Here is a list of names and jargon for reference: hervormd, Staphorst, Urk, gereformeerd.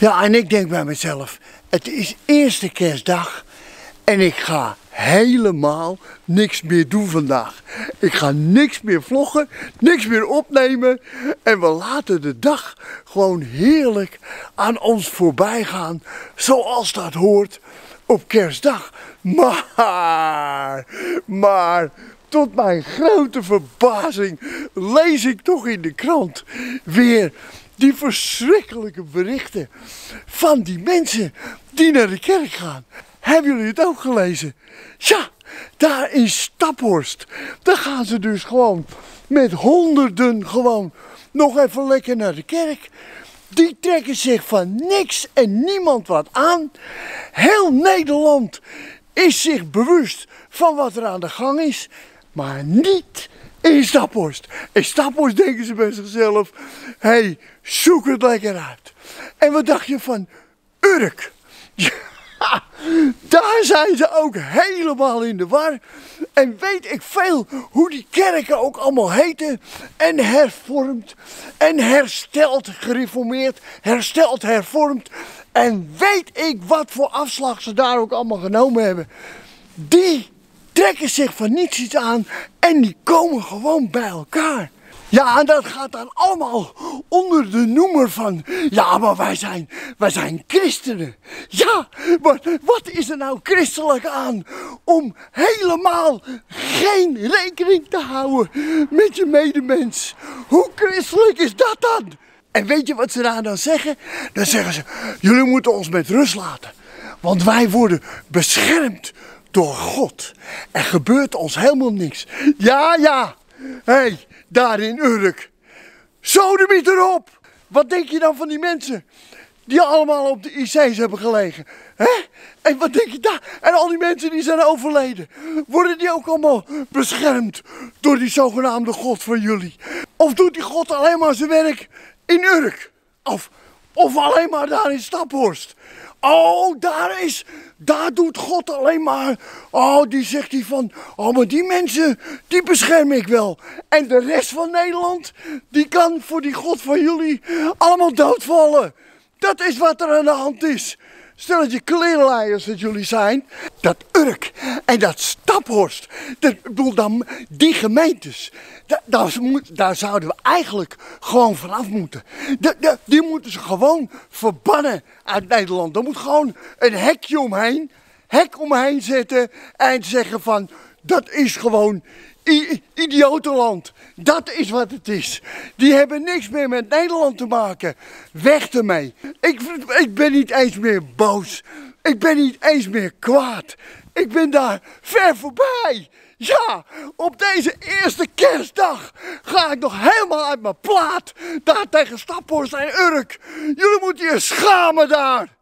Ja, en ik denk bij mezelf, het is eerste kerstdag en ik ga helemaal niks meer doen vandaag. Ik ga niks meer vloggen, niks meer opnemen en we laten de dag gewoon heerlijk aan ons voorbij gaan, zoals dat hoort op kerstdag. Maar tot mijn grote verbazing lees ik toch in de krant weer die verschrikkelijke berichten van die mensen die naar de kerk gaan. Hebben jullie het ook gelezen? Ja, daar in Staphorst. Daar gaan ze dus gewoon met honderden gewoon nog even lekker naar de kerk. Die trekken zich van niks en niemand wat aan. Heel Nederland is zich bewust van wat er aan de gang is, maar niet in Staphorst. In Staphorst denken ze bij zichzelf, hey, zoek het lekker uit. En wat dacht je van Urk? Ja, daar zijn ze ook helemaal in de war. En weet ik veel hoe die kerken ook allemaal heten. En hervormd, en hersteld, gereformeerd, hersteld, hervormd. En weet ik wat voor afslag ze daar ook allemaal genomen hebben. Die trekken zich van niets iets aan en die komen gewoon bij elkaar. Ja, en dat gaat dan allemaal onder de noemer van, ja, maar wij zijn christenen. Ja, maar wat is er nou christelijk aan om helemaal geen rekening te houden met je medemens? Hoe christelijk is dat dan? En weet je wat ze daar dan zeggen? Dan zeggen ze, jullie moeten ons met rust laten, want wij worden beschermd door God. Er gebeurt ons helemaal niks. Ja, ja. Hé, hey, daar in Urk. Sodemiet erop! Wat denk je dan van die mensen die allemaal op de IC's hebben gelegen? Hè? En wat denk je daar? En al die mensen die zijn overleden. Worden die ook allemaal beschermd door die zogenaamde God van jullie? Of doet die God alleen maar zijn werk in Urk? Of alleen maar daar in Staphorst? Oh, daar doet God alleen maar, oh, die zegt hij van, oh, maar die mensen, die bescherm ik wel. En de rest van Nederland, die kan voor die God van jullie allemaal doodvallen. Dat is wat er aan de hand is. Stel dat je klerenleiers dat jullie zijn, dat Urk en dat Staphorst, ik bedoel dan die gemeentes, daar zouden we eigenlijk gewoon vanaf moeten. Die moeten ze gewoon verbannen uit Nederland. Er moet gewoon een hek omheen zetten en zeggen van, dat is gewoon idiotenland. Dat is wat het is. Die hebben niks meer met Nederland te maken. Weg ermee. Ik ben niet eens meer boos. Ik ben niet eens meer kwaad. Ik ben daar ver voorbij. Ja, op deze eerste kerstdag ga ik nog helemaal uit mijn plaat. Daar tegen Staphorst en Urk. Jullie moeten je schamen daar.